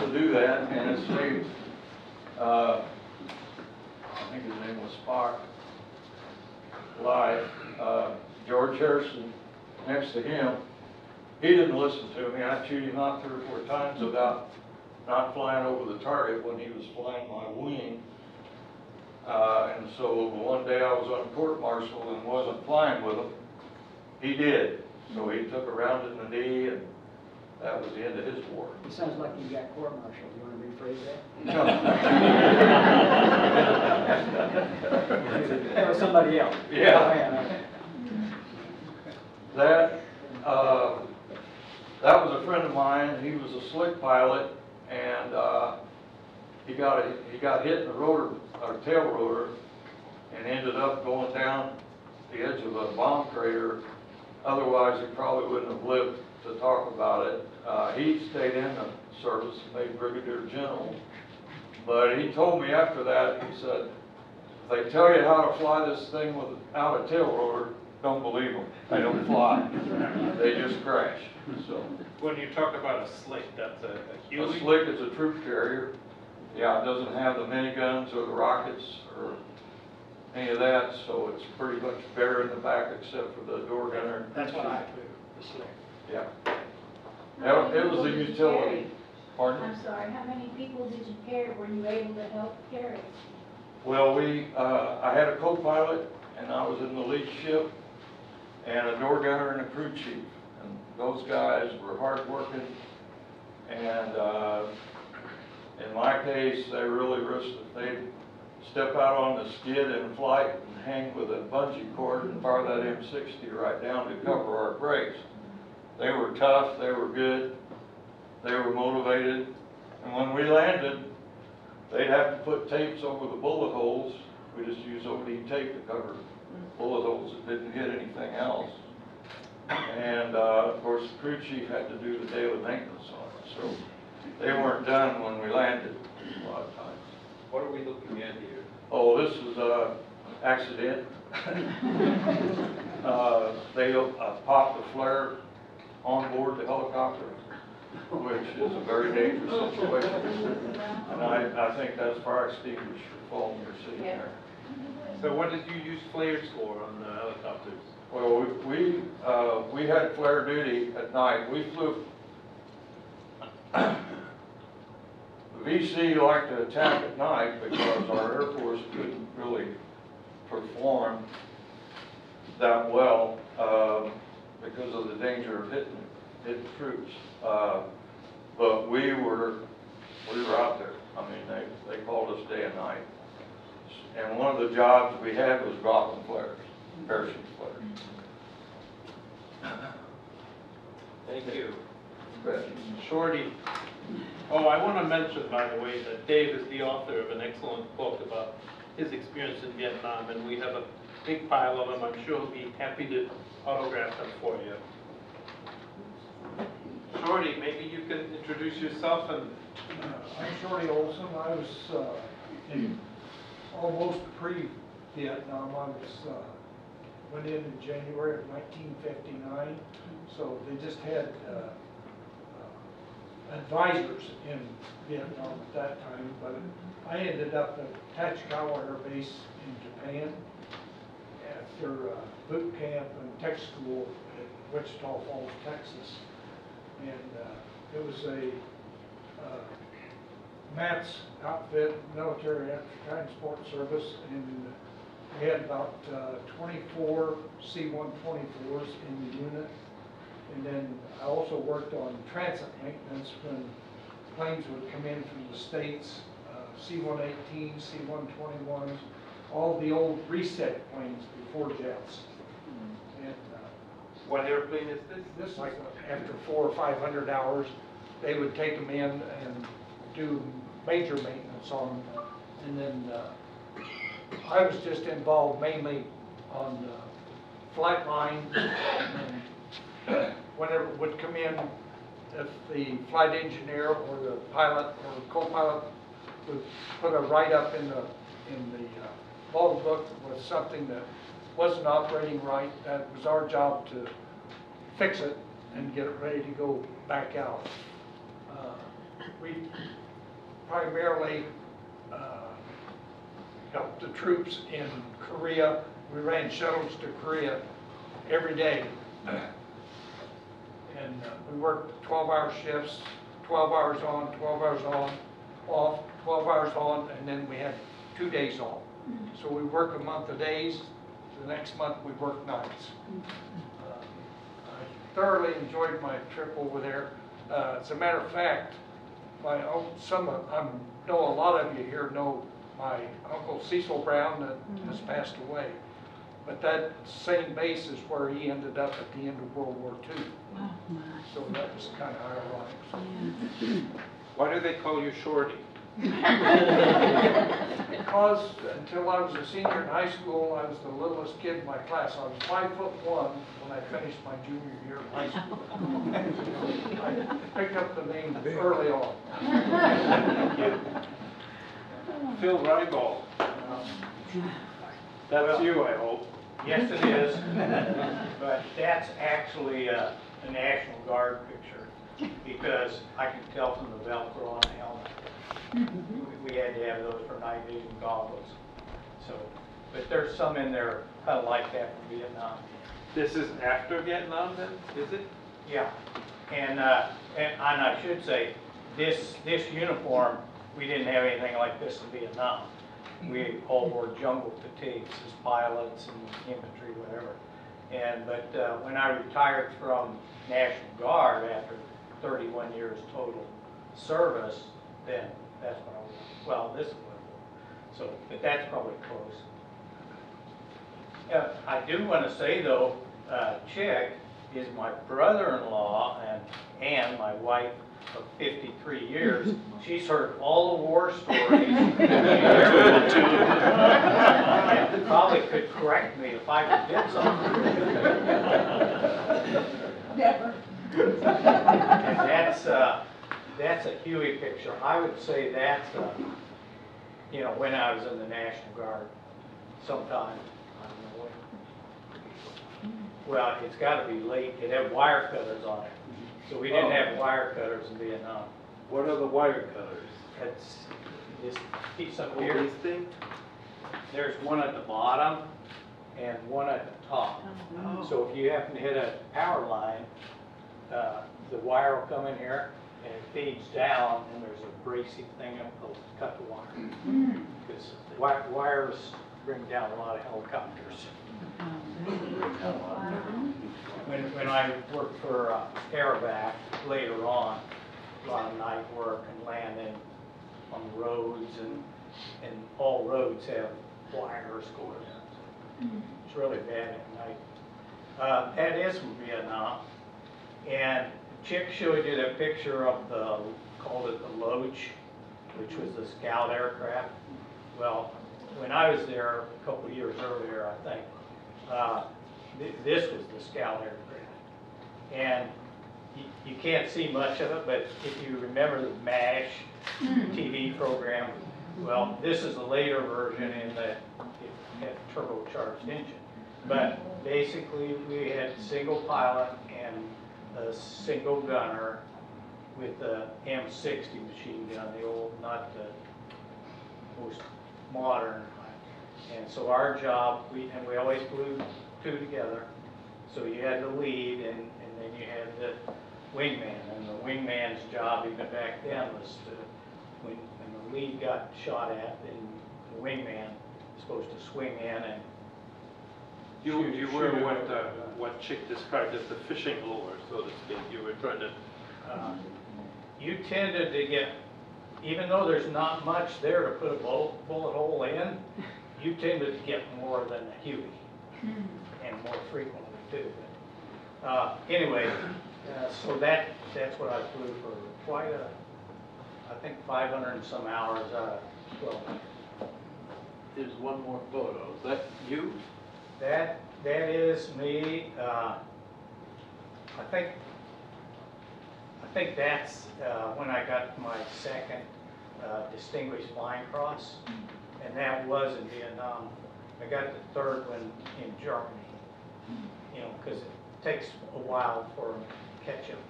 to do that, and it saved, I think his name was Spark Live, George Harrison next to him. He didn't listen to me. I chewed him out 3 or 4 times about not flying over the target when he was flying my wing. And so one day I was on court martial and wasn't flying with him. He did. So he took a round in the knee, and that was the end of his war. It sounds like you got court martial. Do you want to rephrase that? No. Or somebody else. Yeah. That was a friend of mine. He was a slick pilot, and he got hit in the rotor, or tail rotor, and ended up going down the edge of a bomb crater. Otherwise, he probably wouldn't have lived to talk about it. He stayed in the service, made brigadier general. But he told me after that, he said, if they tell you how to fly this thing without a tail rotor, don't believe them. They don't fly. They just crash. So when you talk about a slick, that's a Huey? A slick is a troop carrier. Yeah, it doesn't have the miniguns or the rockets or any of that, so it's pretty much bare in the back except for the door gunner. That's what I do, the slick. Yeah. It was a utility. Pardon? I'm sorry, how many people did you carry? Were you able to help carry? Well, I had a co-pilot, and I was in the lead ship, and a door gunner and a crew chief. And those guys were hard working, and in my case, they really risked it. They'd step out on the skid in flight and hang with a bungee cord and fire that M60 right down to cover our brakes. They were tough, they were good, they were motivated, and when we landed, they'd have to put tapes over the bullet holes. We just used OD tape to cover bullet holes that didn't hit anything else. And of course, the crew chief had to do the daily maintenance on it. So they weren't done when we landed a lot of times. What are we looking at here? Oh, this was an accident. They popped a flare on board the helicopter, which is a very dangerous situation. And I think that's fire extinguisher falling or sitting there. So what did you use flares for on the helicopters? Well, we had flare duty at night. We flew. The VC liked to attack at night because our Air Force couldn't really perform that well because of the danger of hitting troops. But we were out there. I mean, they called us day and night. And one of the jobs we had was dropping flares, parachute flares. Thank you. Shorty. Oh, I want to mention, by the way, that Dave is the author of an excellent book about his experience in Vietnam, and we have a big pile of them. I'm sure he'll be happy to autograph them for you. Shorty, maybe you can introduce yourself. And I'm Shorty Olson. I was almost pre-Vietnam. I was went in January of 1959, so they just had advisors in Vietnam at that time, but I ended up at Tachikawa Air Base in Japan after boot camp and tech school at Wichita Falls, Texas, and it was a MATS outfit, Military Transport Service, and we had about 24 C-124s in the unit. And then I also worked on transit maintenance when planes would come in from the States, C-118, C-121s, all the old reset planes before jets. And what airplane is this? This is like after 400 or 500 hours, they would take them in and do major maintenance on them. And then I was just involved mainly on the flight line. And whenever it would come in, if the flight engineer or the pilot or the co-pilot would put a write-up in the log book with something that wasn't operating right, that was our job to fix it and get it ready to go back out. we primarily helped the troops in Korea. We ran shuttles to Korea every day. And we worked 12-hour shifts, 12 hours on, 12 hours on, off, 12 hours on, and then we had 2 days off. So we worked a month of days, the next month we worked nights. I thoroughly enjoyed my trip over there. As a matter of fact, my I know a lot of you here know my uncle Cecil Brown that has passed away. But that same base is where he ended up at the end of World War II. Wow. So that was kind of ironic. Yeah. Why do they call you Shorty? Because until I was a senior in high school, I was the littlest kid in my class. I was 5'1" when I finished my junior year of high school. I picked up the name early on. Phil Rybolt. That's you, I hope. Yes, it is. But that's actually a National Guard picture, because I can tell from the Velcro on the helmet. We had to have those for night vision goggles. So, but there's some in there kind of like that from Vietnam. This is after Vietnam, then, is it? Yeah. And I should say, this uniform, we didn't have anything like this in Vietnam. We all wore jungle fatigues as pilots and infantry, whatever. But when I retired from National Guard after 31 years total service, then that's what I was. Well, this is what I was. So, but that's probably close. I do want to say though, Chick is my brother-in-law and my wife of 53 years. She's heard all the war stories. And probably could correct me if I did something. Never. And that's a Huey picture. I would say that's a, you know, when I was in the National Guard sometime. I don't know when. Well, it's got to be late. It had wire cutters on it. So we didn't have wire cutters in Vietnam. What are the wire cutters? That's this piece up here. This thing? There's one at the bottom and one at the top. Oh. So if you happen to hit a power line, the wire will come in here and it feeds down, and there's a bracing thing that will cut the wire. Because wires bring down a lot of helicopters. When I worked for Airvac later on, a lot of night work and landing on roads, and all roads have wires going in. It's really bad at night. That is from Vietnam, and Chick showed you that picture of the, called it the Loge, which was the scout aircraft. Well, when I was there a couple of years earlier, I think, this was the scout aircraft. And you can't see much of it, but if you remember the MASH TV program, well, this is a later version in that it had a turbocharged engine. But basically, we had a single pilot and a single gunner with the M60 machine gun, the old, not the most modern. And so our job, we always flew two together. So you had the lead, and then you had the wingman. And the wingman's job, even back then, was to, when the lead got shot at, then the wingman was supposed to swing in and You were what Chick described as the fishing lure, so to speak. You were trying to... you tended to get, even though there's not much there to put a bullet hole in, you tended to get more than a Huey, and more frequently too. But, anyway, so that's what I flew for quite a, I think 500 and some hours out of 1200. There's one more photo. Is that you? That is me. I think that's when I got my second Distinguished Flying Cross, and that was in Vietnam. I got the third one in Germany, you know, because it takes a while for them to catch up.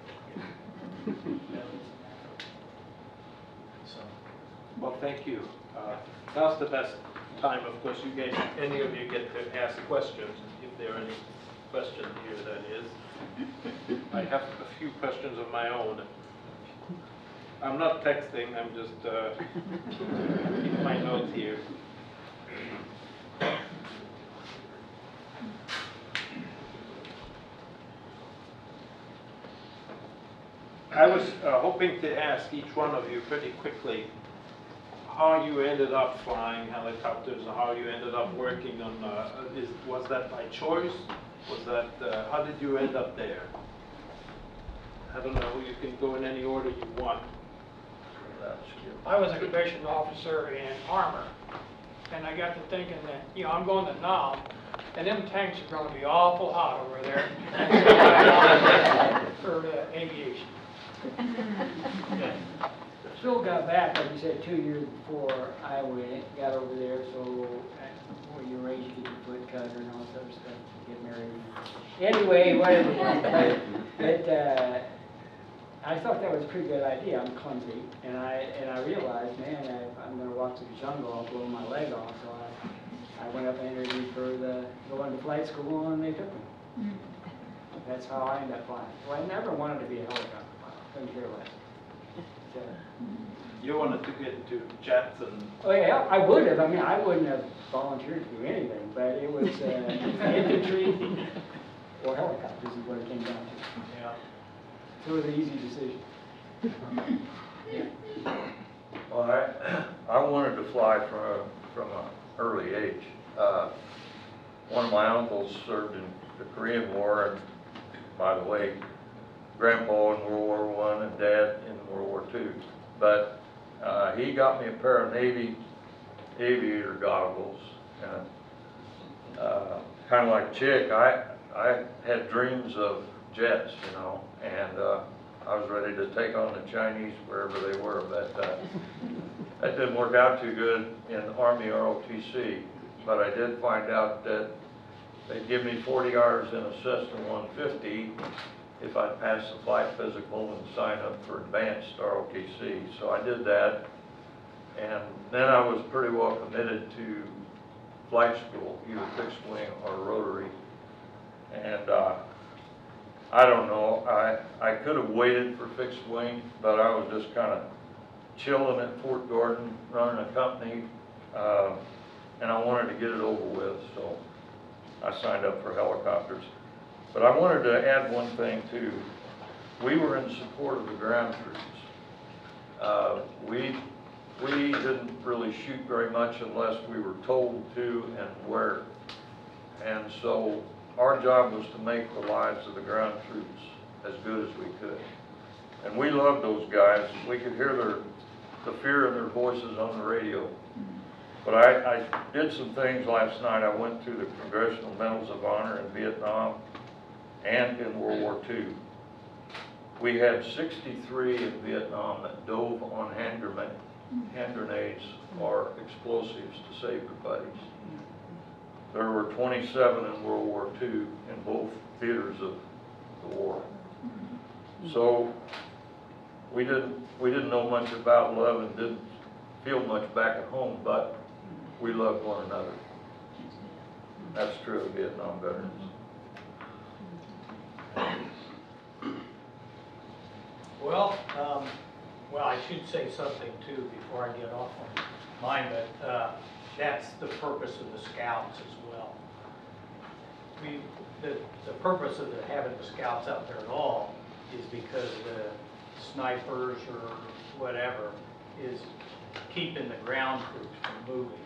So. Well, thank you. Now's the best time, of course, you guys, any of you get to ask questions, if there are any questions here, that is. I have a few questions of my own. I'm not texting, I'm just keeping my notes here. I was hoping to ask each one of you pretty quickly how you ended up flying helicopters, and how you ended up working on, was that by choice? Was that, how did you end up there? I don't know, you can go in any order you want. I was a commissioned officer in armor, and I got to thinking that, you know, I'm going to Nam, and them tanks are going to be awful hot over there. For the aviation. Phil got back, like you said, 2 years before I went, got over there, so when you're ready to get your foot cut and all that other stuff, get married. Anyway, whatever. but I thought that was a pretty good idea. I'm clumsy, and I realized, man, I'm going to walk through the jungle, I'll blow my leg off. So I went up and interviewed for going to flight school, and they took me. That's how I ended up flying. So I never wanted to be a helicopter. So. You wanted to get into jets and... Oh yeah, I would have. I mean, I wouldn't have volunteered to do anything, but it was infantry or helicopters is what it came down to. Yeah. So it was an easy decision. Yeah. Well, I wanted to fly from an early age. One of my uncles served in the Korean War, and by the way, Grandpa in World War I and Dad in World War II, but he got me a pair of Navy aviator goggles, and kind of like Chick, I had dreams of jets, you know, and I was ready to take on the Chinese wherever they were, but that didn't work out too good in Army ROTC. But I did find out that they'd give me 40 hours in a Cessna 150. If I passed the flight physical and signed up for advanced ROTC. So I did that, and then I was pretty well committed to flight school, either fixed wing or rotary. And I don't know, I could have waited for fixed wing, but I was just kind of chilling at Fort Gordon, running a company, and I wanted to get it over with, so I signed up for helicopters. But I wanted to add one thing too. We were in support of the ground troops. We didn't really shoot very much unless we were told to and where. And so our job was to make the lives of the ground troops as good as we could. And we loved those guys. We could hear the fear in their voices on the radio. But I did some things last night. I went through the Congressional Medals of Honor in Vietnam and in World War II. We had 63 in Vietnam that dove on hand grenades or explosives to save their buddies. There were 27 in World War II in both theaters of the war. So we didn't know much about love and didn't feel much back at home, but we loved one another. That's true of Vietnam veterans. Well, I should say something too before I get off on mine, but that's the purpose of the scouts as well. The purpose of having the scouts out there at all is because the snipers or whatever is keeping the ground troops from moving.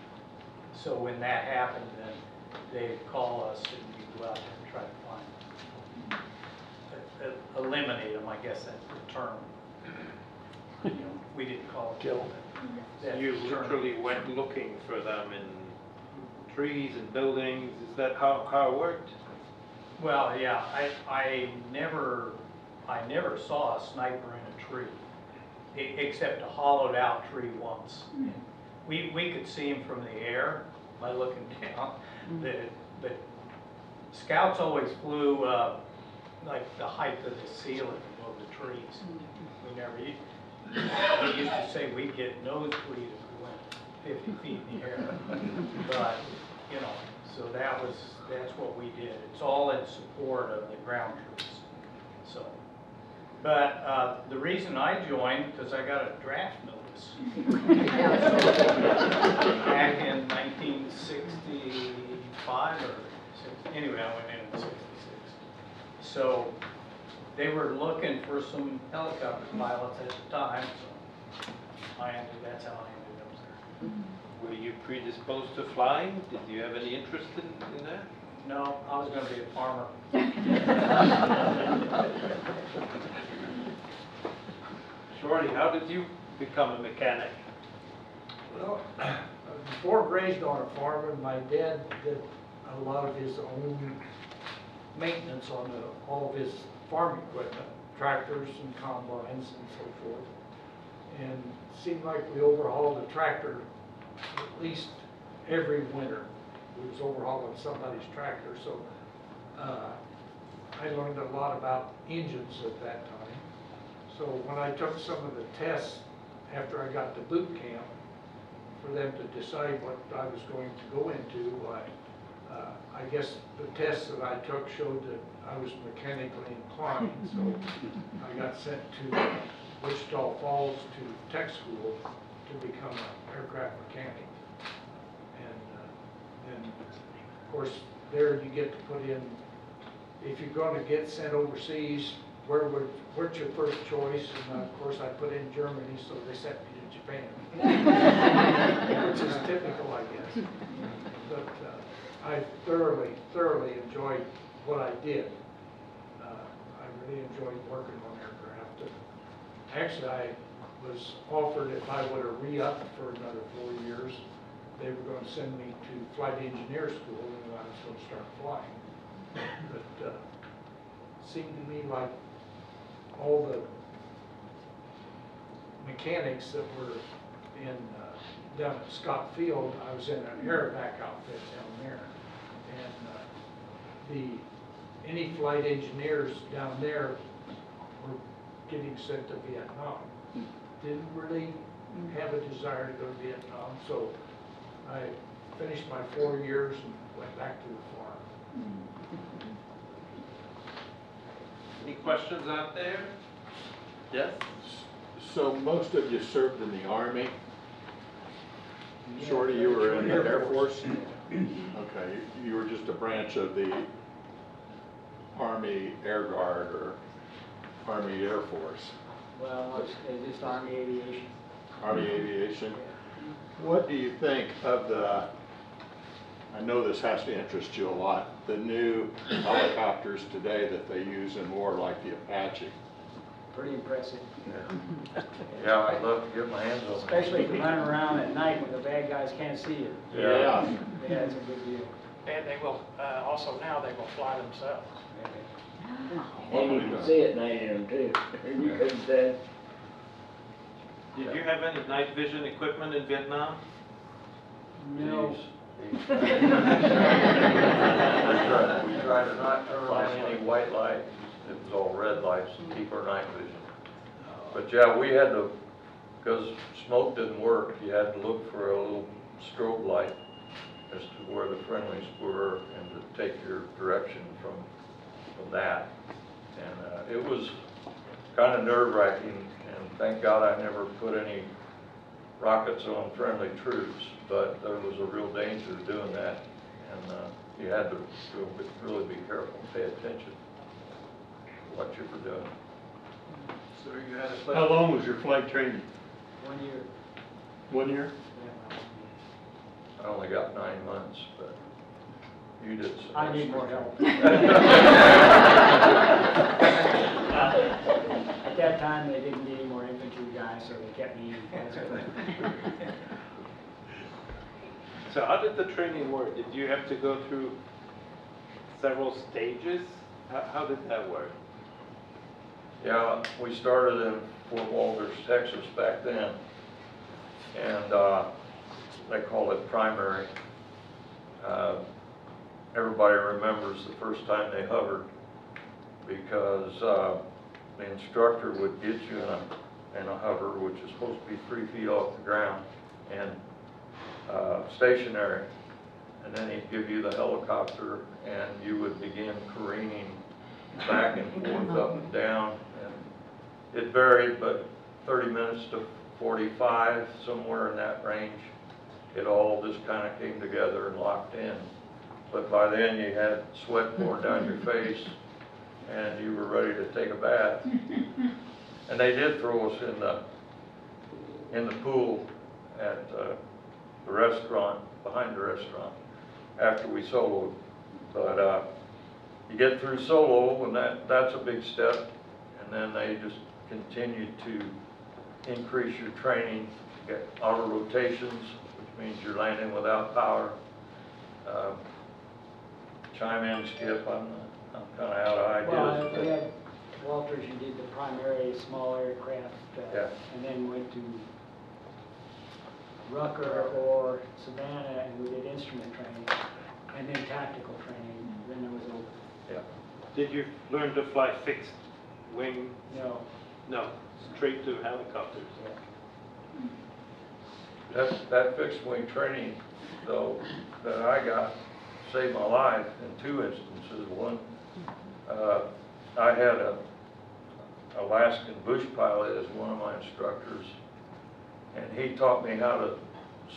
So when that happened, then they call us and we go out there and try to find them. Eliminate them, I guess that's the term. You know, we didn't call it kill. You literally went looking for them in trees and buildings. Is that how it worked? Well, yeah, I never saw a sniper in a tree, except a hollowed out tree once. Mm-hmm. We could see him from the air by looking down. Mm-hmm. But scouts always flew. Like the height of the ceiling above the trees. We never, He used to say we'd get nosebleed if we went 50 feet in the air. But, you know, so that was, that's what we did. It's all in support of the ground troops. So, but the reason I joined, because I got a draft notice back in 1965 or 60. Anyway, I went in 66. So they were looking for some helicopter pilots at the time, so that's how I ended up there. Were you predisposed to flying? Did you have any interest in that? No, I was going to be a farmer. Shorty, how did you become a mechanic? Well, I was born and raised on a farm, and my dad did a lot of his own maintenance on all of his farm equipment, tractors and combines and so forth. And it seemed like we overhauled a tractor at least every winter. We was overhauling somebody's tractor, so I learned a lot about engines at that time. So when I took some of the tests after I got to boot camp, for them to decide what I was going to go into, I guess the tests that I took showed that I was mechanically inclined, so I got sent to Wichita Falls to tech school to become an aircraft mechanic. And of course, there you get to put in, if you're going to get sent overseas, where's your first choice? And of course, I put in Germany, so they sent me to Japan, which is typical, I guess. But I thoroughly enjoyed what I did. I really enjoyed working on aircraft. And actually, I was offered if I would have re-upped for another 4 years. They were going to send me to flight engineer school and I was going to start flying. But it seemed to me like all the mechanics that were in down at Scott Field, I was in an aerovac outfit down there. And any flight engineers down there were getting sent to Vietnam. Didn't really have a desire to go to Vietnam, so I finished my 4 years and went back to the farm. Any questions out there? Yes? So most of you served in the Army. Yeah, Shorty, you were in the Air Force? Okay, you were just a branch of the Army Air Guard or Army Air Force. Well, it's just Army Aviation. Army Aviation? Yeah. What do you think of the, I know this has to interest you a lot, the new helicopters today that they use in war, like the Apache? Pretty impressive. Yeah, yeah, I'd love to get my hands on it. Especially if you run around at night when the bad guys can't see you. Yeah. Yeah, it's a big deal. And they will, also now they will fly themselves. And you can see at night in them too. You couldn't say. Did you have any night vision equipment in Vietnam? No. we tried to not turn on any white lights. It was all red lights to keep our night vision. But yeah, we had to, because smoke didn't work, you had to look for a little strobe light as to where the friendlies were and to take your direction from that. And it was kind of nerve-wracking. Thank God I never put any rockets on friendly troops, but there was a real danger of doing that, and you had to really be careful and pay attention to what you were doing. So you had a flight. How long was your flight training? 1 year. 1 year? Yeah. I only got 9 months, but you did some. I need more help. At that time, they didn't need any more infantry guys, so they kept me in. So how did the training work? Did you have to go through several stages? How did that work? Yeah, we started in Fort Walters, Texas back then, and they call it primary. Everybody remembers the first time they hovered because the instructor would get you in a in a hover, which is supposed to be 3 feet off the ground and stationary. And then he'd give you the helicopter, and you would begin careening back and forth, up and down. And it varied, but 30 minutes to 45, somewhere in that range, it all just kind of came together and locked in. But by then you had sweat pouring down your face, and you were ready to take a bath. And they did throw us in the pool at the restaurant, behind the restaurant, after we soloed. But you get through solo, and that's a big step, and then they just continued to increase your training, get auto rotations, which means you're landing without power. Chime in, Skip. I'm kind of out of ideas. Well, we had Walters, you did the primary small aircraft, yeah, and then went to Rucker or Savannah, and we did instrument training, and then tactical training. Then there was a... Yeah. Did you learn to fly fixed wing? No. No, straight to helicopters. Yeah. That fixed wing training, though, that I got saved my life in two instances. One, I had a Alaskan bush pilot as one of my instructors, and he taught me how to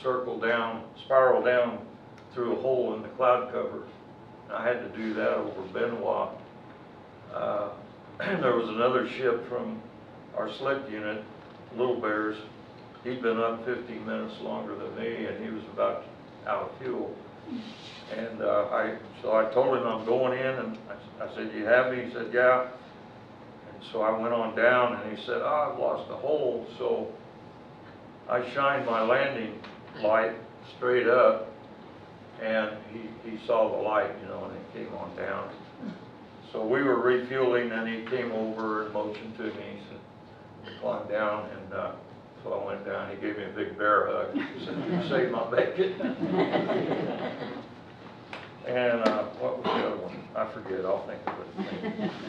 spiral down through a hole in the cloud cover. I had to do that over Benoit. There was another ship from our select unit, Little Bears. He'd been up 15 minutes longer than me, and he was about out of fuel. And so I told him I'm going in, and I said, "You have me?" He said, "Yeah." And so I went on down, and he said, "Oh, I've lost the hole." So I shined my landing light straight up, and he saw the light, you know, and it came on down. So we were refueling, and he came over and motioned to me. He said, "Climb down," and so I went down. He gave me a big bear hug. He said, "You saved my bacon." And what was the other one? I forget. I'll think of it.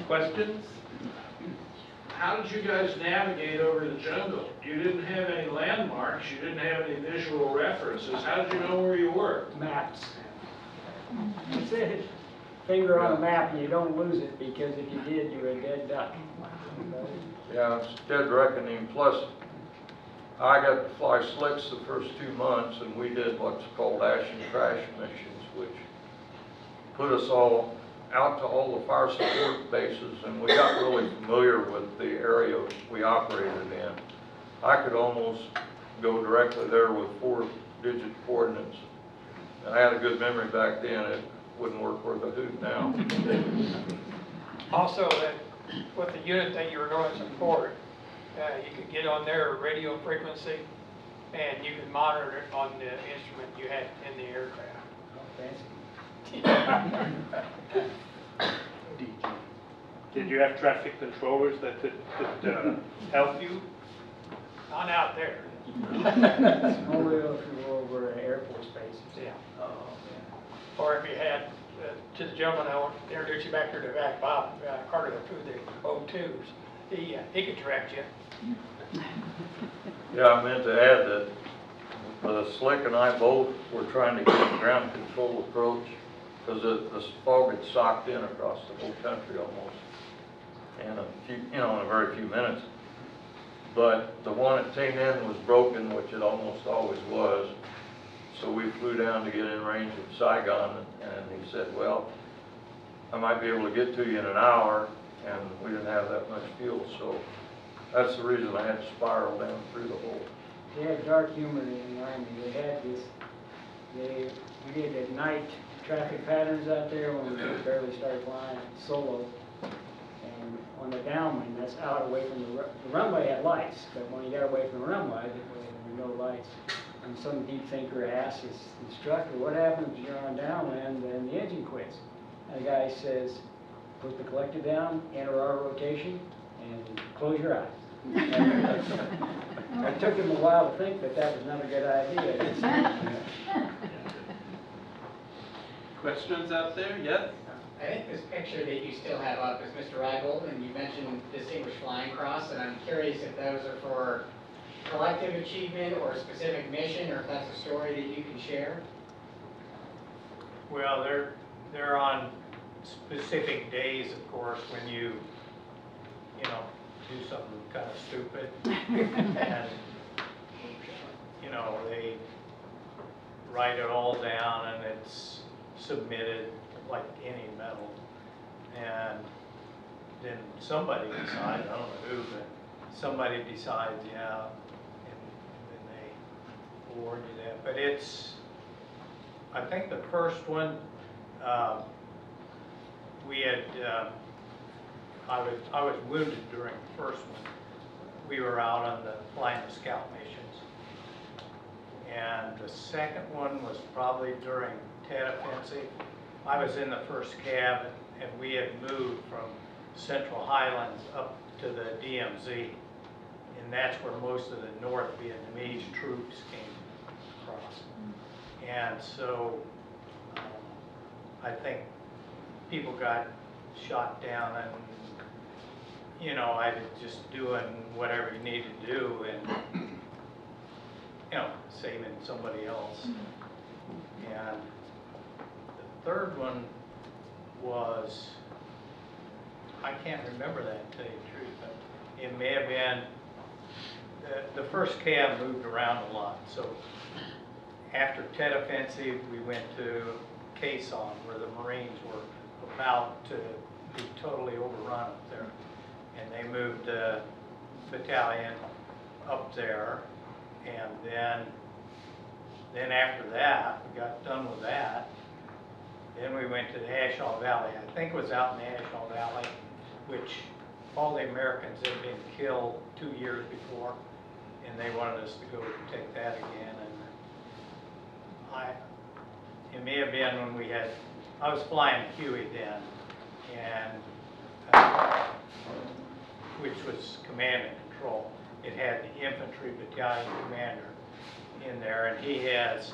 Questions? How did you guys navigate over the jungle? You didn't have any landmarks. You didn't have any visual references. How did you know where you were? Maps. That's it. Finger on a map, and you don't lose it, because if you did, you were a dead duck. Yeah, it's dead reckoning. Plus, I got to fly slicks the first 2 months, and we did what's called ash and crash missions, which put us all out to all the fire support bases, and we got really familiar with the area we operated in. I could almost go directly there with 4-digit coordinates. And I had a good memory back then. It wouldn't work worth a hoot now. Also, with the unit that you were going to support, you could get on their radio frequency, and you could monitor it on the instrument you had in the aircraft. Oh, fancy. Did you have traffic controllers that could help you? Not out there. Only if you were over at Air Force bases. Yeah. Oh, yeah. Or if you had, to the gentleman I want to introduce you back here to back, Bob Carter, through the O2s. He could direct you. Yeah, I meant to add that Slick and I both were trying to get ground control approach, because the fog had socked in across the whole country almost, and in a very few minutes. But the one that came in was broken, which it almost always was. So we flew down to get in range of Saigon, and he said, "Well, I might be able to get to you in an hour," and we didn't have that much fuel, so that's the reason I had to spiral down through the hole. They had dark humor in the Army. They had this, we did at night traffic patterns out there when we could barely start flying solo. And on the downwind, that's out away from the runway had lights, but when you got away from the runway, there were no lights. And some deep thinker asked his instructor, "What happens if you're on downwind and the engine quits?" And the guy says, "Put the collector down, enter our rotation, and close your eyes." It took him a while to think that was not a good idea. Questions out there? Yep. I think this picture that you still have up is Mr. Rybolt, and you mentioned Distinguished Flying Cross, and I'm curious if those are for collective achievement or a specific mission, or if that's a story that you can share. Well, they're on specific days, of course, when you do something kind of stupid, and they write it all down, and it's submitted like any medal, and then somebody decides, I don't know who, but somebody decides, yeah, and then they award you that. But it's, I think the first one, we had, I was wounded during the first one. We were out on the flying the scout missions. And the second one was probably during Tet Offensive. I was in the first cab, and we had moved from Central Highlands up to the DMZ. And that's where most of the North Vietnamese troops came across. And so I think people got shot down, and I was just doing whatever you need to do, and saving somebody else. And the third one was, I can't remember that, to tell you the truth, but it may have been, the first cab moved around a lot. So after Tet Offensive, we went to Khe Sanh, where the Marines were about to be totally overrun up there. And they moved the battalion up there. And then after that, we got done with that. Then we went to the Ashaw Valley. I think it was out in the Ashaw Valley, which all the Americans had been killed 2 years before, and they wanted us to go take that again. And it may have been when I was flying Huey then, and which was command and control. It had the infantry battalion commander in there, and he has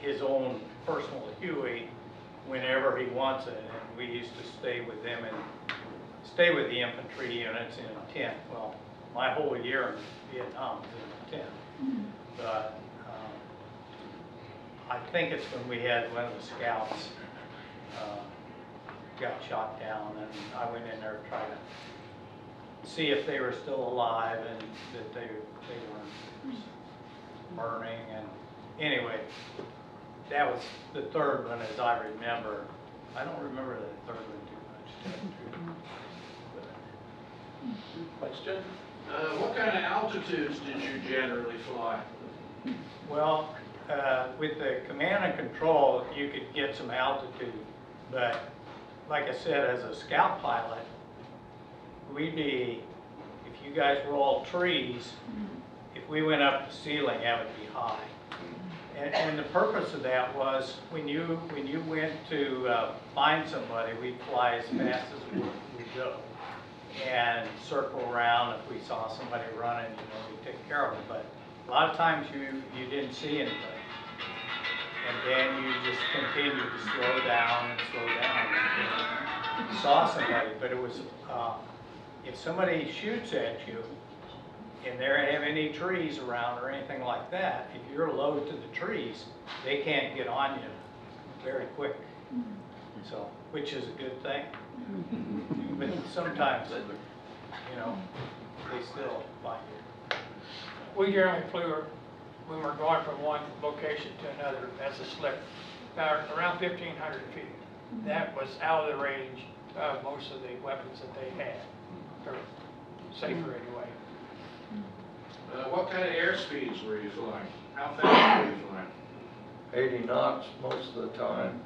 his own personal Huey whenever he wants it. And we used to stay with them and stay with the infantry units in a tent. Well, my whole year in Vietnam was in a tent, but I think it's when we had one of the scouts got shot down, and I went in there trying to see if they were still alive, and that they weren't burning. And anyway, that was the third one, as I remember. I don't remember the third one too much. Question? What kind of altitudes did you generally fly? Well, with the command and control, you could get some altitude, but like I said, as a scout pilot, we'd be, if you guys were all trees, if we went up the ceiling, that would be high. And the purpose of that was, when you went to find somebody, we'd fly as fast as we could go and circle around. If we saw somebody running, we'd take care of them. But a lot of times you didn't see anybody. And then you just continued to slow down and slow down. And you saw somebody, but it was, if somebody shoots at you and there have any trees around or anything like that, if you're low to the trees, they can't get on you very quick. So, which is a good thing. But sometimes, they still bite you. We generally flew when we're going from one location to another. That's a slip. Now, around 1,500 feet. That was out of the range of most of the weapons that they had. Or safer anyway. What kind of air speeds were you flying? How fast were you flying? 80 knots most of the time.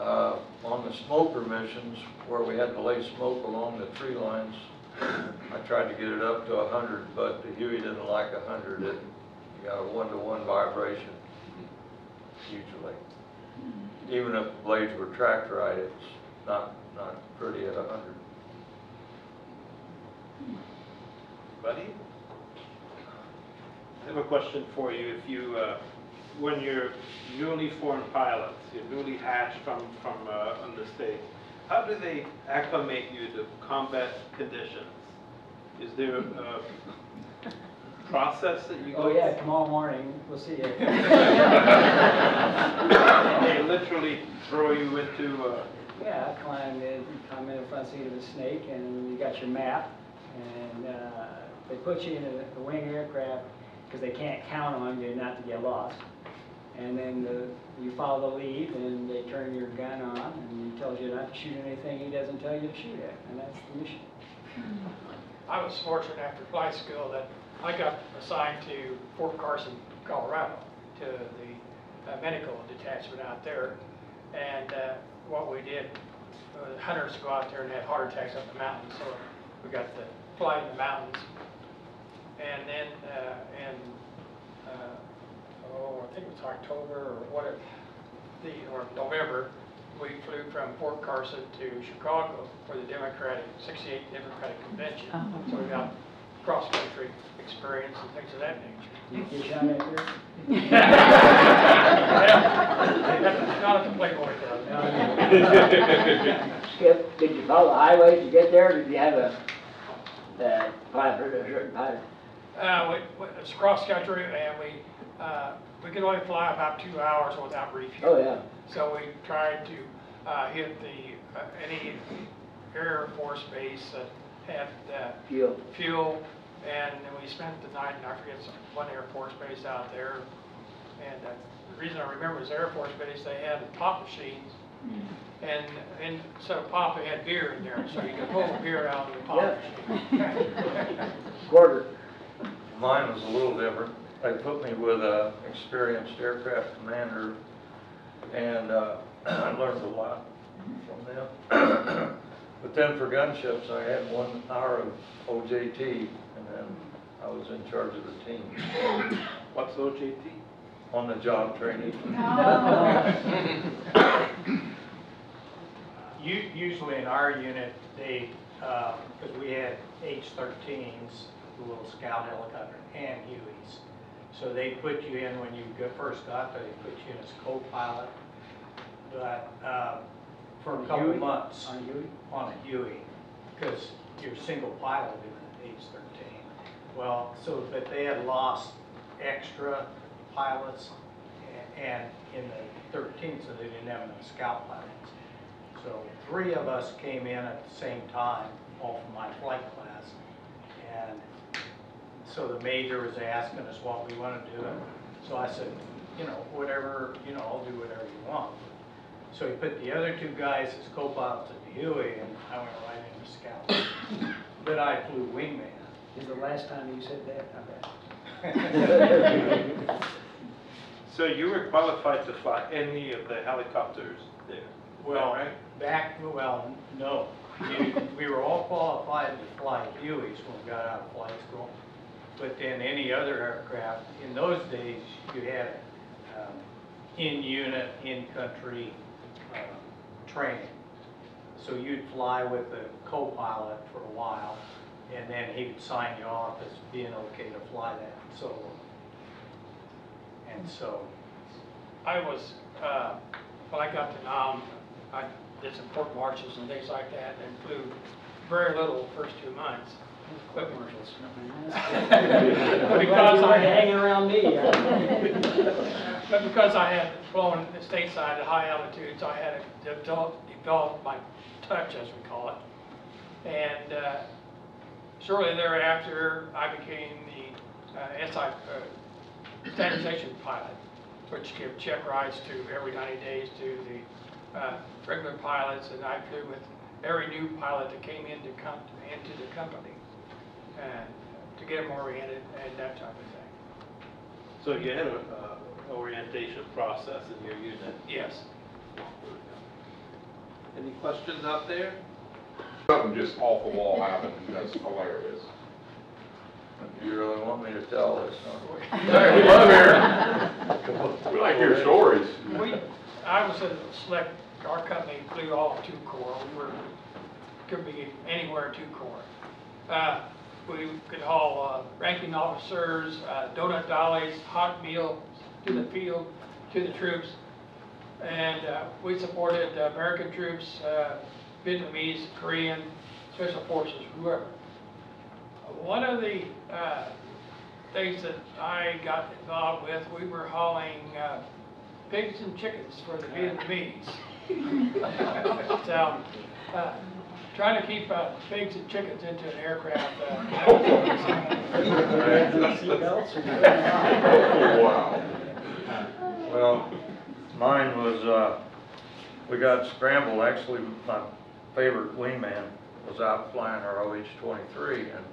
On the smoker missions, where we had to lay smoke along the tree lines, I tried to get it up to 100, but the Huey didn't like 100. It got a one-to-one vibration, usually. Even if the blades were track-right, it's not pretty at 100. Buddy? I have a question for you. If you when you're newly foreign pilots, you're newly hatched from understate, how do they acclimate you to combat conditions? Is there a process that you go through? Oh yeah, tomorrow morning, we'll see you. They literally throw you into a... Yeah, I climb in front seat of a snake, and you got your map, and they put you in a wing aircraft because they can't count on you not to get lost. And then you follow the lead, and they turn your gun on, and he tells you not to shoot anything he doesn't tell you to shoot at, and that's the mission. I was fortunate after flight school that I got assigned to Fort Carson, Colorado, to the medical detachment out there, and what we did, hunters go out there and have heart attacks up the mountains, so we got to fly in the mountains, and then oh, I think it was October or whatever, or November, we flew from Fort Carson to Chicago for the 68th Democratic Convention. Oh. So we got cross-country experience and things of that nature. Did you get shot at here? Yeah. Not at the Playboy Club. No. Skip, did you follow the highways to get there, or did you have a certain pilot? It's cross-country, and we could only fly about 2 hours without refuel. Oh, yeah. So we tried to hit the any air force base that had fuel, and we spent the night, and I forget one air force base out there. And the reason I remember was air force base, they had pop machines, and instead of pop, they had beer in there, so you could pull the beer out of the pop machine. Quarter. Mine was a little different. They put me with an experienced aircraft commander, and I learned a lot from them. But then for gunships, I had 1 hour of OJT, and then I was in charge of the team. What's OJT? On the job training. Oh. Usually in our unit, they because we had H-13s, the little scout helicopter, and Hueys. So they put you in when you first got there. They put you in as co-pilot, but for a couple months on a Huey, because you're single pilot at age 13. Well, so but they had lost extra pilots, and in the 13th, so they didn't have enough scout pilots. So 3 of us came in at the same time, all from my flight class, and. So the major was asking us what we wanted to do, and so I said, you know, whatever, you know, I'll do whatever you want. So he put the other 2 guys as co-pilots at the Huey, and I went right into scout. Then I flew wingman. Is the last time you said that? Okay. So you were qualified to fly any of the helicopters there? Well, right? Well, no. We were all qualified to fly Hueys when we got out of flight school. But then any other aircraft, in those days, you had in-unit, in-country training. So you'd fly with the co-pilot for a while, and then he would sign you off as being okay to fly that solo. And so I was, when I got to Nam, I did some court marches and things like that, and flew very little the first 2 months. Commercials. Because I had hanging around me. But because I had flown stateside at high altitudes, I had developed my touch, as we call it. And shortly thereafter, I became the SI standardization pilot, which gave check rides to every 90 days to the regular pilots, and I flew with every new pilot that came into the company. And to get them oriented and that type of thing. So you had an orientation process in your unit? Yes. Any questions out there? Something just off the wall happened. That's hilarious. You really want me to tell this? Huh? Hey, we love here. We like your stories. I was a select. Our company flew all 2 Corps. We were could be anywhere 2 Corps. We could haul ranking officers, donut dollies, hot meal, to the field, to the troops. And we supported American troops, Vietnamese, Korean, special forces, whoever. One of the things that I got involved with, we were hauling pigs and chickens for the Vietnamese. So, trying to keep pigs and chickens into an aircraft. Oh, wow. Well, mine was, we got scrambled. Actually, my favorite wingman was out flying our OH-23, and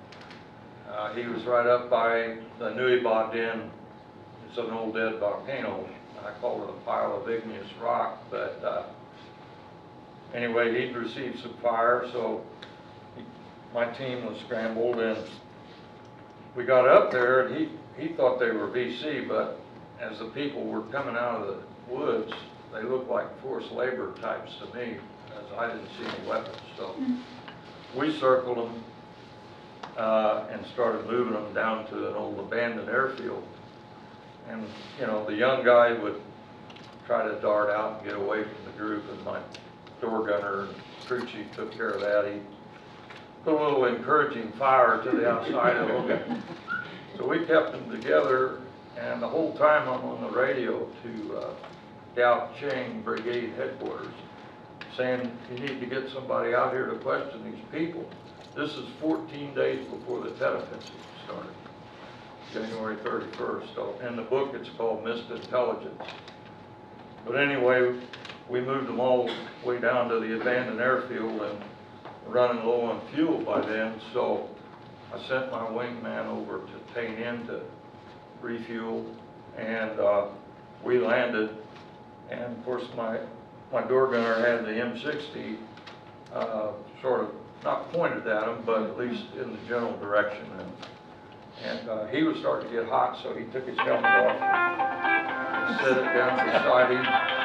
he was right up by the Nui Ba Den. It's an old dead volcano. I call it a pile of igneous rock, but anyway, he'd received some fire, so my team was scrambled, and we got up there, and he thought they were VC, but as the people were coming out of the woods, they looked like forced labor types to me, as I didn't see any weapons. So we circled them and started moving them down to an old abandoned airfield. And, you know, the young guy would try to dart out and get away from the group, and my door gunner and crew chief took care of that. He put a little encouraging fire to the outside of him. So we kept them together, and the whole time I'm on the radio to Dow Chang Brigade headquarters saying, you need to get somebody out here to question these people. This is 14 days before the Tet Offensive started. January 31st. So in the book, it's called Missed Intelligence. But anyway, we moved them all the way down to the abandoned airfield, and running low on fuel by then. So I sent my wingman over to Tain In to refuel, and we landed. And of course, my door gunner had the M60 sort of not pointed at him, but at least in the general direction. And he was starting to get hot, so he took his helmet off and set it down beside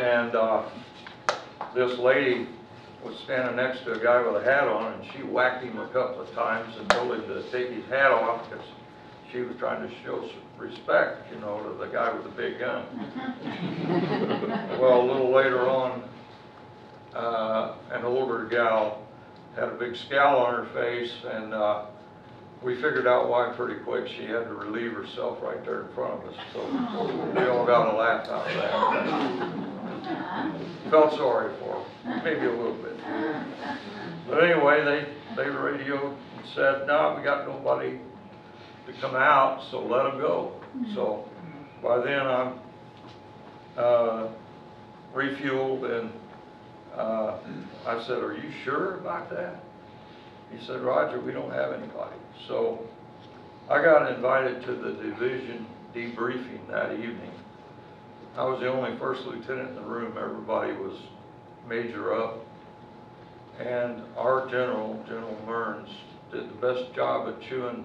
him. And this lady was standing next to a guy with a hat on, and she whacked him a couple of times and told him to take his hat off because she was trying to show some respect, you know, to the guy with the big gun. Well, a little later on, an older gal had a big scowl on her face, and we figured out why pretty quick. She had to relieve herself right there in front of us, so we all got a laugh out of that. Felt sorry for her, maybe a little bit. But anyway, they radioed and said, no, we got nobody to come out, so let them go. So by then I'm refueled, and I said, are you sure about that? He said, Roger, we don't have anybody. So I got invited to the division debriefing that evening. I was the only first lieutenant in the room. Everybody was major up. And our general, General Mearns, did the best job of chewing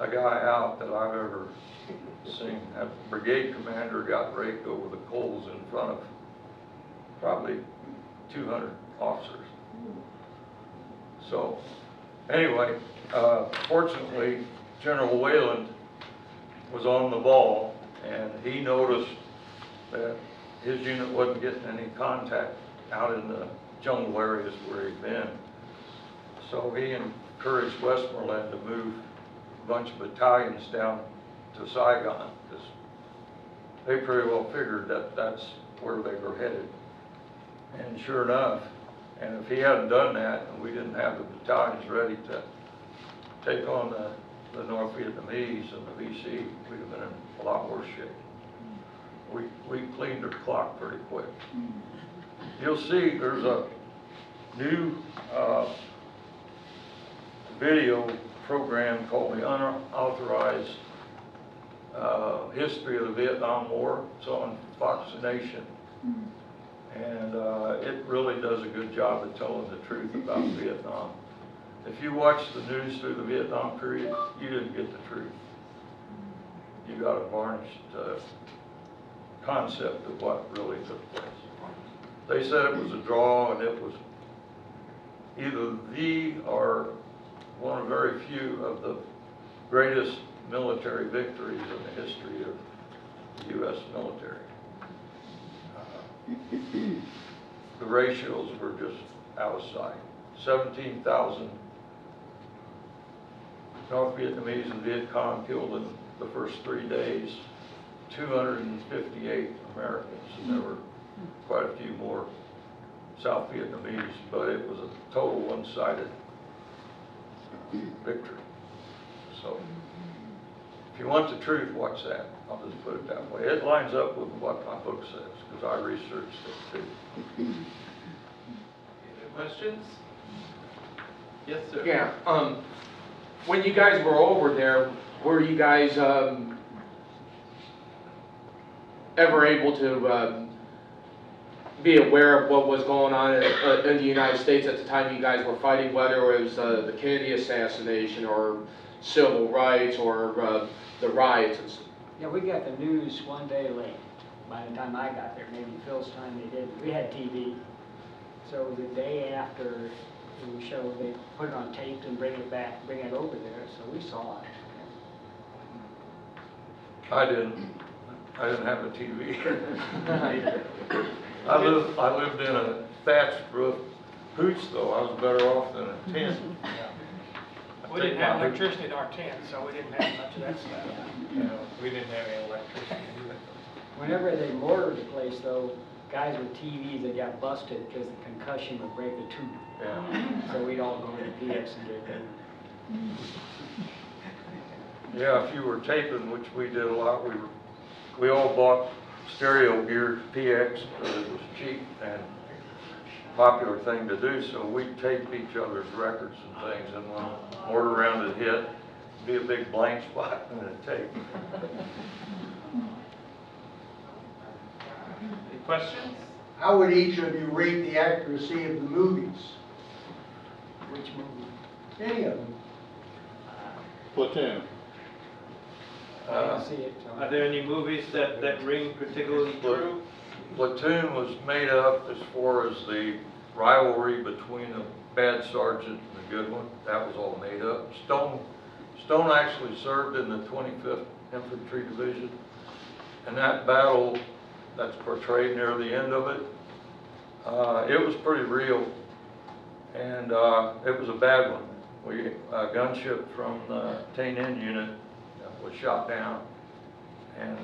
a guy out that I've ever seen. That brigade commander got raked over the coals in front of probably 200 officers. So anyway, fortunately, General Wayland was on the ball, and he noticed that his unit wasn't getting any contact out in the jungle areas where he'd been. So he encouraged Westmoreland to move a bunch of battalions down to Saigon, because they pretty well figured that that's where they were headed. And sure enough, and if he hadn't done that, and we didn't have the battalions ready to take on the North Vietnamese and the VC, we'd have been in a lot worse shape. We cleaned their clock pretty quick. You'll see there's a new video program called the Unauthorized History of the Vietnam War. It's on Fox Nation. And it really does a good job of telling the truth about Vietnam. If you watch the news through the Vietnam period, you didn't get the truth. You got a varnished concept of what really took place. They said it was a draw, and it was either the or one of very few of the greatest military victories in the history of U.S. military. The ratios were just out of sight. 17,000 North Vietnamese and Viet Cong killed in the first 3 days, 258 Americans, and there were quite a few more South Vietnamese, but it was a total one-sided victory. So if you want the truth, watch that. I'll just put it that way. It lines up with what my book says, because I researched it too. Any questions? Yes, sir. Yeah. When you guys were over there, were you guys ever able to be aware of what was going on in the United States at the time you guys were fighting, whether it was the Kennedy assassination or civil rights or the riots? Yeah, we got the news one day late. By the time I got there, maybe Phil's time they did. We had TV. So the day after the show, they put it on tape and bring it back, bring it over there. So we saw it. I didn't have a TV. I lived in a thatched roof hooch, though. I was better off than a tent. Yeah. We didn't have electricity in our tent, so we didn't have much of that stuff. Yeah. Yeah. We didn't have any electricity. Whenever they mortared the place, though, guys with TVs, they got busted because the concussion would break the tube. Yeah. So we'd all go to the PX and get them. Yeah, if you were taping, which we did a lot, we all bought stereo gear, PX, because it was cheap and popular thing to do, so we'd tape each other's records and things, and when mortar round had hit, it'd be a big blank spot in the tape. Any questions? How would each of you rate the accuracy of the movies? Which movie? Any of them. Platoon. Are there any movies that ring particularly true? Platoon was made up as far as the rivalry between a bad sergeant and a good one. That was all made up. Stone actually served in the 25th Infantry Division, and that battle that's portrayed near the end of it, it was pretty real, and it was a bad one. A gunship from the Tainan unit was shot down. And,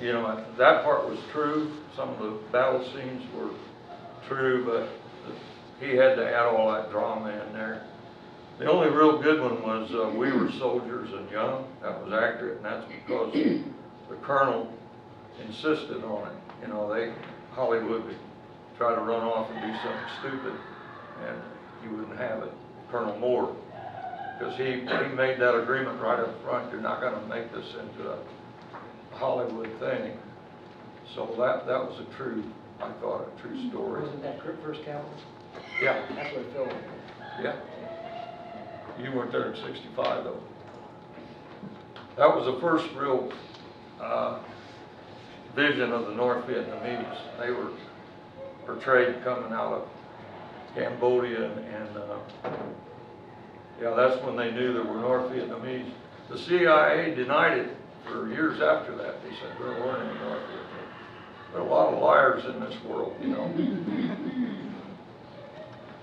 you know, that part was true. Some of the battle scenes were true, but he had to add all that drama in there. The only real good one was We Were Soldiers and Young. That was accurate, and that's because the colonel insisted on it. You know, Hollywood would try to run off and do something stupid, and he wouldn't have it. Colonel Moore, because he made that agreement right up front. You're not going to make this into a Hollywood thing. So that was a true, I thought, a true story. Wasn't that First Cavalry? Yeah. That's what Phil. Yeah. You weren't there in '65 though. That was the first real vision of the North Vietnamese. They were portrayed coming out of Cambodia, and yeah, that's when they knew there were North Vietnamese. The CIA denied it for years after that. They said there weren't any North Vietnamese. There are a lot of liars in this world, you know,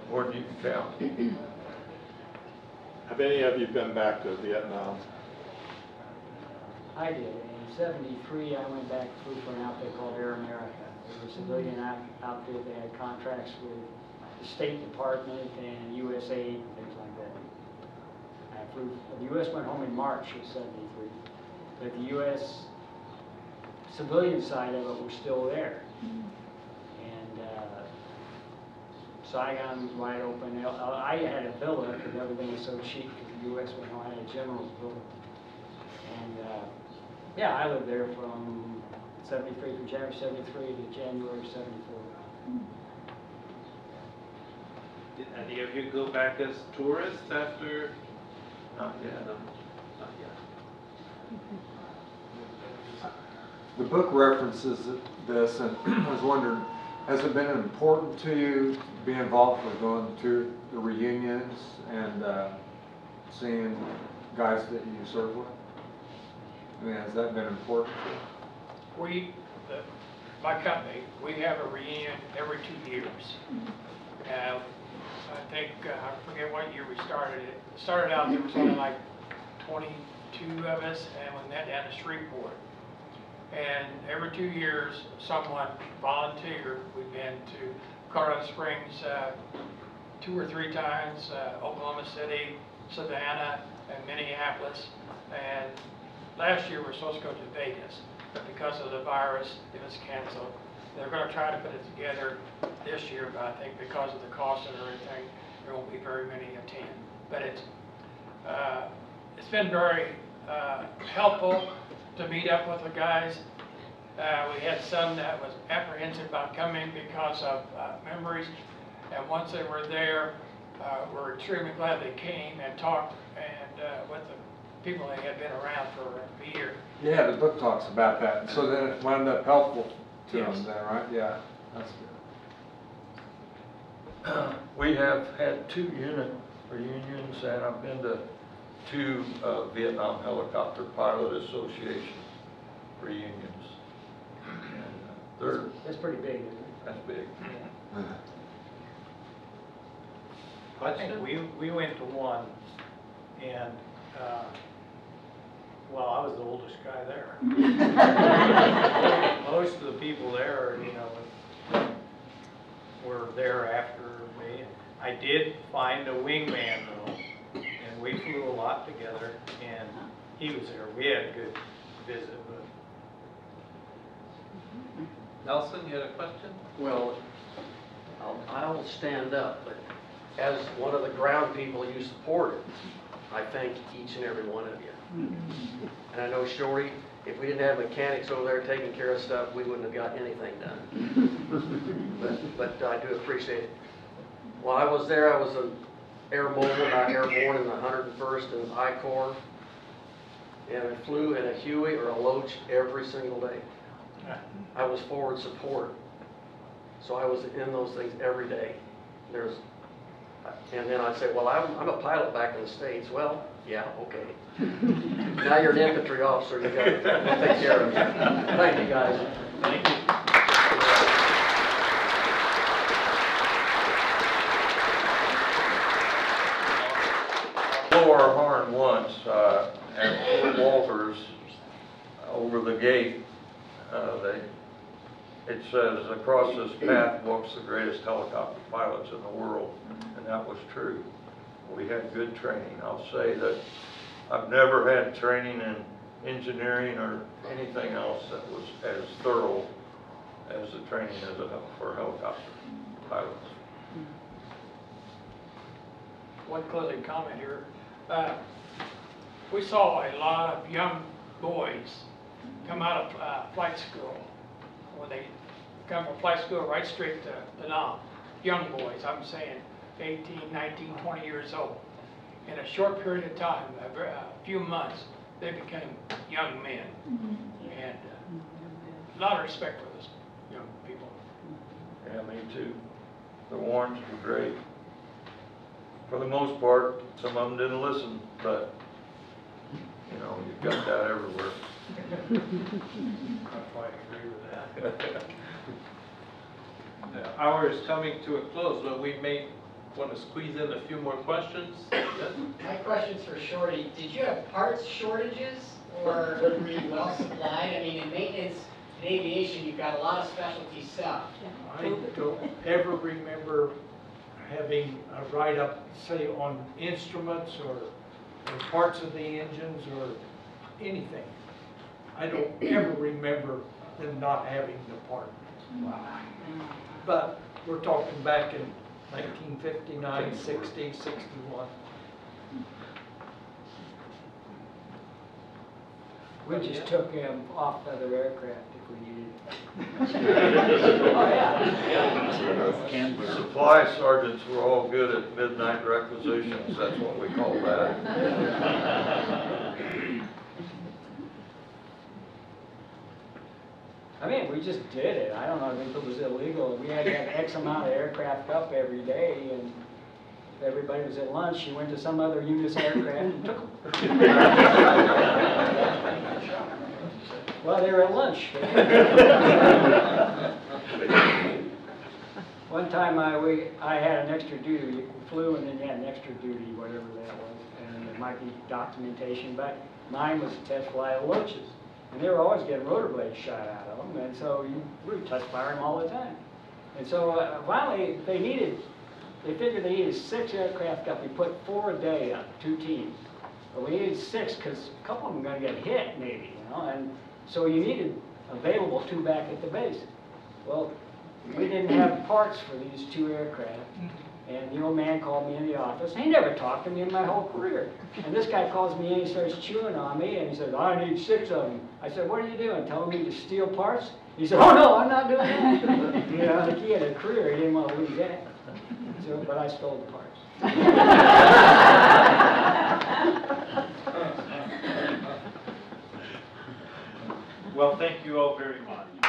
more than you can count. Have any of you been back to Vietnam? I did. In '73, I went back to an outfit called Air America. It was a civilian outfit. They had contracts with the State Department and USAID and things like that. I flew, the U.S. went home in March of '73, but the U.S. civilian side of it was still there. And Saigon was wide open. I had a villa because everything was so cheap because the U.S. went home. I had a general's villa. And yeah, I lived there from '73, from January '73 to January '74. Did any of you go back as tourists after? Not yet. No. Not yet. The book references this, and I was wondering, has it been important to you to be involved with going to the reunions and seeing guys that you served with? I mean, has that been important to you? my company, we have a reunion every 2 years. I think, I forget what year we started it. Started out, there was only like 22 of us, and we met down at Shreveport. And every 2 years, someone volunteered. We've been to Colorado Springs 2 or 3 times, Oklahoma City, Savannah, and Minneapolis. And last year we were supposed to go to Vegas, but because of the virus, it was canceled. They're going to try to put it together this year, but I think because of the cost and everything, there won't be very many attend. But it's been very helpful to meet up with the guys. We had some that was apprehensive about coming because of memories, and once they were there, we're extremely glad they came and talked and with the people that had been around for a year. Yeah, the book talks about that, so then it wound up helpful to them then, right? Yeah, that's good. We have had 2 unit reunions, and I've been to 2 Vietnam Helicopter Pilot Association reunions. And, that's pretty big, isn't it? That's big. Yeah. I think we went to one, and well, I was the oldest guy there. Most of the people there, you know, were there after me. I did find a wingman though, and we flew a lot together, and he was there. We had a good visit. But... Nelson, you had a question? Well, I'll stand up, but as one of the ground people you supported, I thank each and every one of you. And I know, Shorty, if we didn't have mechanics over there taking care of stuff, we wouldn't have got anything done. But I do appreciate it. While I was there, I was an airborne in the 101st and I Corps, and I flew in a Huey or a Loach every single day. I was forward support, so I was in those things every day. And then I'd say, well, I'm a pilot back in the States. Well, yeah, okay. Now you're an infantry officer. You've got to take care of it. Thank you, guys. Thank you. Blow our horn once at Fort Walters over the gate. It says, across this path walks the greatest helicopter pilots in the world. And that was true. We had good training. I'll say that I've never had training in engineering or anything else that was as thorough as the training as for helicopter pilots. One closing comment here. We saw a lot of young boys come out of flight school. When they come from flight school right straight to Vietnam, young boys, I'm saying 18, 19, 20 years old. In a short period of time, a few months, they became young men. And a lot of respect for those young people. Yeah, me too. The warrants were great. For the most part, some of them didn't listen, but you know, you've got that everywhere. I quite agree with that. The hour is coming to a close, but we may want to squeeze in a few more questions. My question's for Shorty. Did you have parts shortages, or were you well supplied? I mean, in maintenance and aviation, you've got a lot of specialty stuff. I don't ever remember having a write-up, say, on instruments or parts of the engines or anything. I don't ever remember them not having the part. Wow. But we're talking back in 1959, 60, 61. We just took him off other aircraft if we needed it. Oh, yeah. Supply sergeants were all good at midnight requisitions. That's what we call that. I mean, we just did it. I don't know if it was illegal. We had to have X amount of aircraft up every day, and if everybody was at lunch, you went to some other unit's aircraft and took them. Well, they were at lunch. One time I had an extra duty, you flew and then you had an extra duty, whatever that was, and it might be documentation, but mine was a test flight of Loaches. And they were always getting rotor blades shot out of them, and so we would touch fire them all the time. And so finally, they figured they needed 6 aircraft up. We put 4 a day on 2 teams. But we needed 6 because a couple of them were going to get hit, maybe, you know, and so you needed available 2 back at the base. Well, we didn't have parts for these 2 aircraft, and the old man called me in the office. He never talked to me in my whole career. And this guy calls me in, he starts chewing on me, and he says, I need 6 of them. I said, what are you doing, telling me to steal parts? He said, oh no, I'm not doing that. You know, like he had a career, he didn't want to lose that. So, but I stole the parts. Well, thank you all very much.